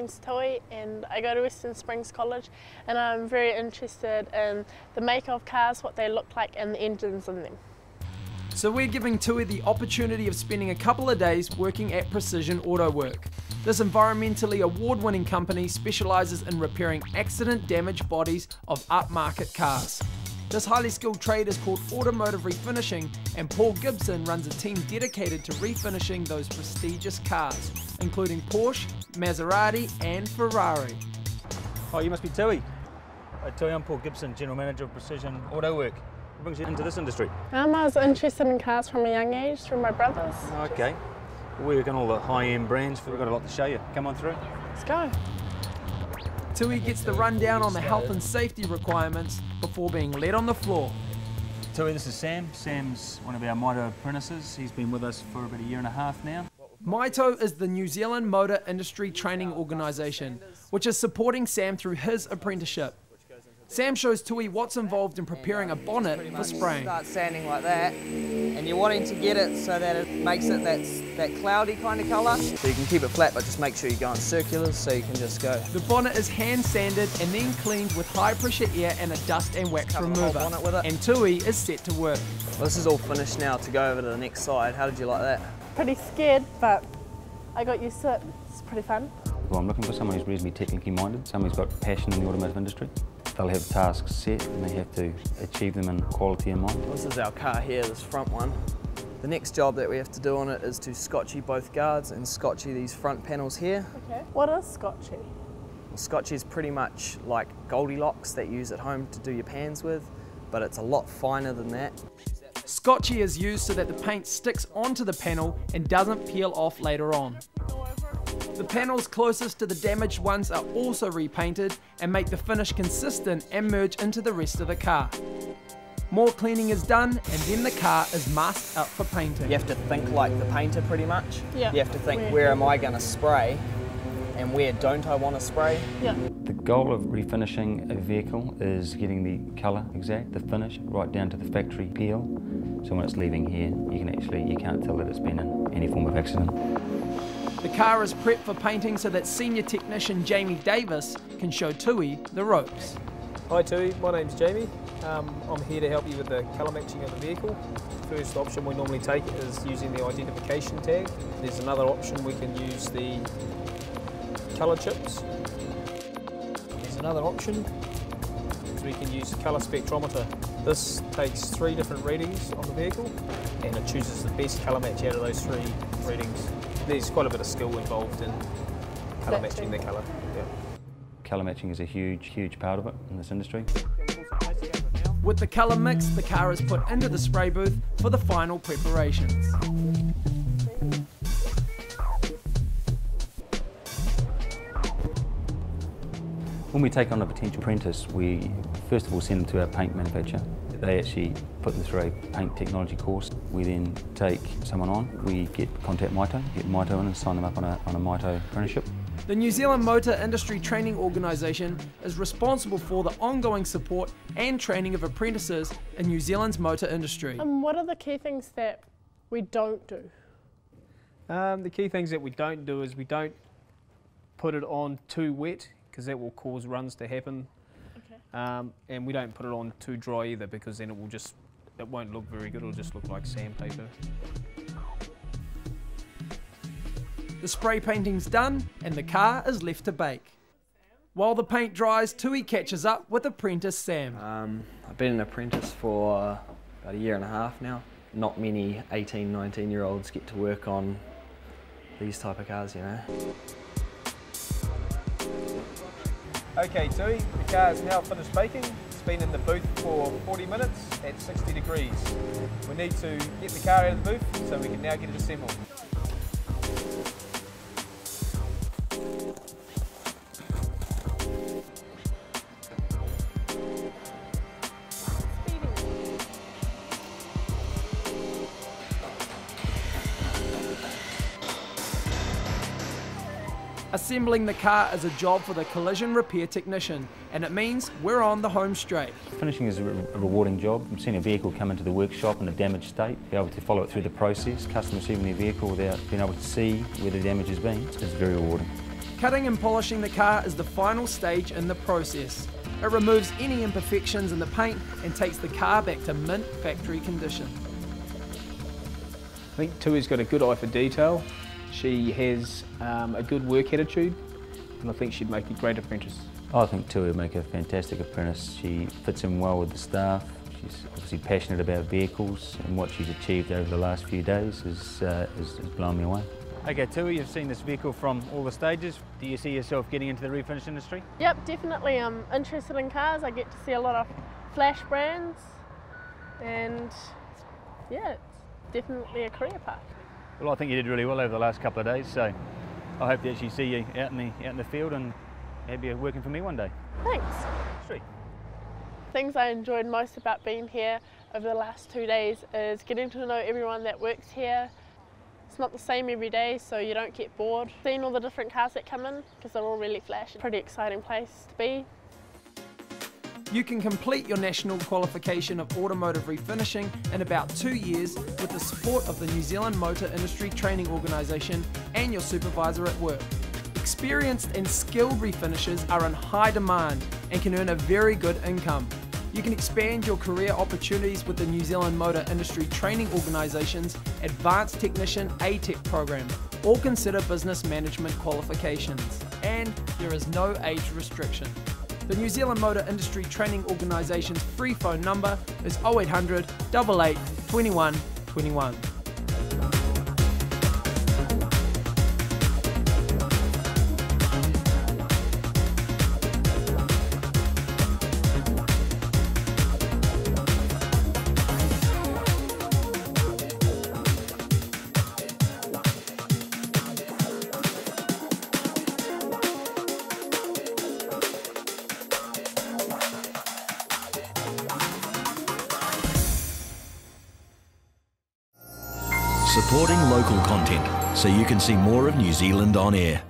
name's Tui and I go to Western Springs College, and I'm very interested in the make of cars, what they look like and the engines in them. So we're giving Tui the opportunity of spending a couple of days working at Precision Auto Work. This environmentally award-winning company specialises in repairing accident-damaged bodies of upmarket cars. This highly skilled trade is called Automotive Refinishing, and Paul Gibson runs a team dedicated to refinishing those prestigious cars, including Porsche, Maserati and Ferrari. Oh, you must be Tui. Tui, I'm Paul Gibson, General Manager of Precision Auto Work. What brings you into this industry? I was interested in cars from a young age, through my brothers. Okay. We work on all the high-end brands, we've got a lot to show you. Come on through. Let's go. Tui gets the rundown on the health and safety requirements before being led on the floor. Tui, this is Sam. Sam's one of our MITO apprentices. He's been with us for about a year and a half now. MITO is the New Zealand Motor Industry Training Organisation, which is supporting Sam through his apprenticeship. Sam shows Tui what's involved in preparing a bonnet for spraying. Start sanding like that, and you're wanting to get it so that it makes it that cloudy kind of colour. So you can keep it flat, but just make sure you go in circulars so you can just go. The bonnet is hand sanded and then cleaned with high pressure air and a dust and wax remover. And Tui is set to work. Well, this is all finished now to go over to the next side. How did you like that? Pretty scared, but I got used to it. It's pretty fun. Well, I'm looking for someone who's reasonably technically minded, someone who's got passion in the automotive industry. They'll have tasks set and they have to achieve them in quality in mind. This is our car here, this front one. The next job that we have to do on it is to scotchy both guards and scotchy these front panels here. Okay. What is scotchy? Well, scotchy is pretty much like Goldilocks that you use at home to do your pans with, but it's a lot finer than that. Scotchy is used so that the paint sticks onto the panel and doesn't peel off later on. The panels closest to the damaged ones are also repainted and make the finish consistent and merge into the rest of the car. More cleaning is done and then the car is masked up for painting. You have to think like the painter pretty much. Yeah. You have to think where am I going to spray and where don't I want to spray. Yeah. The goal of refinishing a vehicle is getting the colour exact, the finish, right down to the factory peel. So when it's leaving here, you can't tell that it's been in any form of accident. The car is prepped for painting so that senior technician Jamie Davis can show Tui the ropes. Hi Tui, my name's Jamie. I'm here to help you with the colour matching of the vehicle. The first option we normally take is using the identification tag. There's another option we can use the colour chips. There's another option we can use the colour spectrometer. This takes three different readings on the vehicle and it chooses the best colour match out of those three readings. There's quite a bit of skill involved in colour matching the colour. Yeah. Colour matching is a huge part of it in this industry. With the colour mix, the car is put into the spray booth for the final preparations. When we take on a potential apprentice, we first of all send them to our paint manufacturer. They actually put them through a paint technology course. We then take someone on, we contact MITO, get MITO in and sign them up on a MITO apprenticeship. The New Zealand Motor Industry Training Organisation is responsible for the ongoing support and training of apprentices in New Zealand's motor industry. What are the key things that we don't do? The key things that we don't do is we don't put it on too wet, because that will cause runs to happen. And we don't put it on too dry either, because then it won't look very good, it'll just look like sandpaper. The spray painting's done and the car is left to bake. While the paint dries, Tui catches up with apprentice Sam. I've been an apprentice for about a year and a half now. Not many 18, 19-year-olds get to work on these type of cars, you know. Okay Tui, the car is now finished baking. It's been in the booth for 40 minutes at 60 degrees. We need to get the car out of the booth so we can now get it assembled. Assembling the car is a job for the collision repair technician, and it means we're on the home straight. Finishing is a rewarding job. I've seen a vehicle come into the workshop in a damaged state, be able to follow it through the process, customer receiving their vehicle without being able to see where the damage has been. It's very rewarding. Cutting and polishing the car is the final stage in the process. It removes any imperfections in the paint and takes the car back to mint factory condition. I think Tui's got a good eye for detail. She has a good work attitude, and I think she'd make a great apprentice. I think Tui would make a fantastic apprentice. She fits in well with the staff. She's obviously passionate about vehicles, and what she's achieved over the last few days has blown me away. Okay, Tui, you've seen this vehicle from all the stages. Do you see yourself getting into the refinish industry? Yep, definitely. I'm interested in cars. I get to see a lot of flash brands, and yeah, it's definitely a career path. Well, I think you did really well over the last couple of days, so I hope to actually see you out in the field and maybe you're working for me one day. Thanks. Sweet. Things I enjoyed most about being here over the last 2 days is getting to know everyone that works here. It's not the same every day, so you don't get bored. Seeing all the different cars that come in, because they're all really flash. Pretty exciting place to be. You can complete your national qualification of automotive refinishing in about 2 years with the support of the New Zealand Motor Industry Training Organisation and your supervisor at work. Experienced and skilled refinishers are in high demand and can earn a very good income. You can expand your career opportunities with the New Zealand Motor Industry Training Organisation's Advanced Technician ATEC program, or consider business management qualifications. And there is no age restriction. The New Zealand Motor Industry Training Organisation's free phone number is 0800 88 21 21. Supporting local content so you can see more of New Zealand on air.